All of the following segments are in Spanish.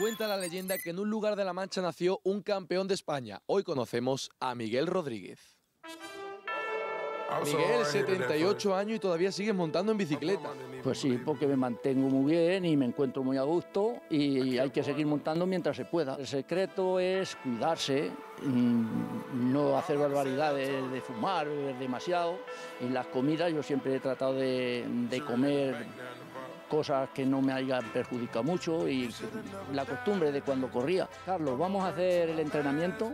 Cuenta la leyenda que en un lugar de La Mancha nació un campeón de España. Hoy conocemos a Miguel Rodríguez. Miguel, 78 años y todavía sigues montando en bicicleta. Pues sí, porque me mantengo muy bien y me encuentro muy a gusto y hay que seguir montando mientras se pueda. El secreto es cuidarse, no hacer barbaridades de fumar, beber demasiado. En las comidas yo siempre he tratado de comer cosas que no me hayan perjudicado mucho y la costumbre de cuando corría. Carlos, vamos a hacer el entrenamiento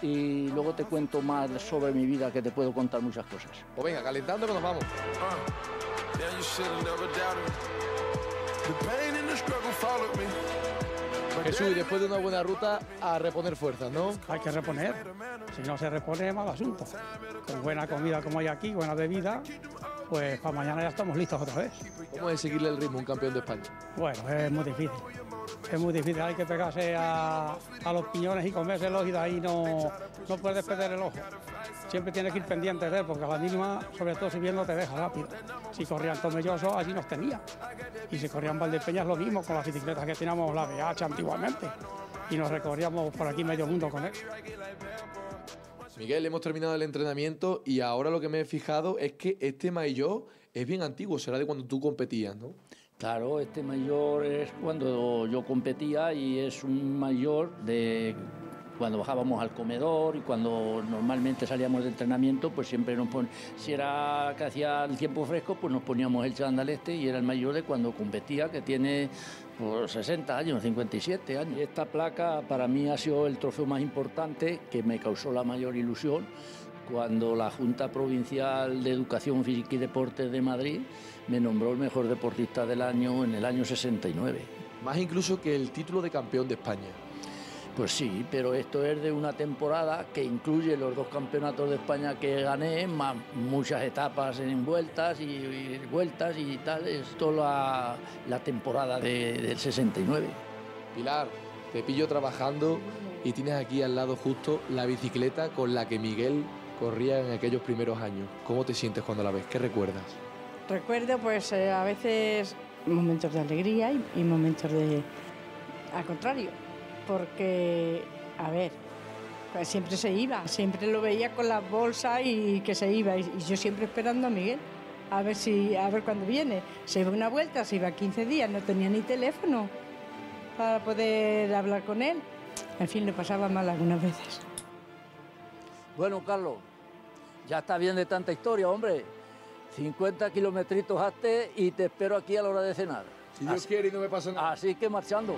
y luego te cuento más sobre mi vida, que te puedo contar muchas cosas. Pues venga, calentando que nos vamos. Jesús, después de una buena ruta, a reponer fuerzas, ¿no? Hay que reponer, si no se repone es mal asunto. Con buena comida como hay aquí, buena bebida, pues para mañana ya estamos listos otra vez. ¿Cómo es seguirle el ritmo a un campeón de España? Bueno, es muy difícil. Es muy difícil, hay que pegarse a los piñones y comérselos y de ahí no puedes perder el ojo. Siempre tienes que ir pendiente de él, porque a la mínima, sobre todo si bien, no te deja rápido. Si corrían Tomelloso, allí nos tenía. Y si corrían Valdepeñas, lo mismo, con las bicicletas que teníamos la BH antiguamente. Y nos recorríamos por aquí medio mundo con él. Miguel, hemos terminado el entrenamiento y ahora lo que me he fijado es que este maillot es bien antiguo, será de cuando tú competías, ¿no? Claro, este maillot es cuando yo competía y es un maillot de cuando bajábamos al comedor y cuando normalmente salíamos de entrenamiento, pues siempre nos poníamos, si era que hacía el tiempo fresco, pues nos poníamos el chándal este y era el maillot de cuando competía, que tiene pues 60 años, 57 años. Esta placa para mí ha sido el trofeo más importante, que me causó la mayor ilusión cuando la Junta Provincial de Educación, Física y Deportes de Madrid me nombró el mejor deportista del año en el año 69. Más incluso que el título de campeón de España. Pues sí, pero esto es de una temporada que incluye los dos campeonatos de España que gané, más muchas etapas en vueltas y vueltas y tal. Es toda la temporada del 69. Pilar, te pillo trabajando y tienes aquí al lado justo la bicicleta con la que Miguel corría en aquellos primeros años. ¿Cómo te sientes cuando la ves? ¿Qué recuerdas? Recuerdo pues a veces momentos de alegría y momentos de... al contrario. Porque, a ver, pues siempre se iba, siempre lo veía con las bolsas y que se iba. Y yo siempre esperando a Miguel, a ver cuándo viene. Se iba una vuelta, se iba 15 días, no tenía ni teléfono para poder hablar con él. En fin, le pasaba mal algunas veces. Bueno, Carlos, ya está bien de tanta historia, hombre. 50 kilometritos hazte y te espero aquí a la hora de cenar. Si Dios quiere y no me pasa nada. Así que marchando.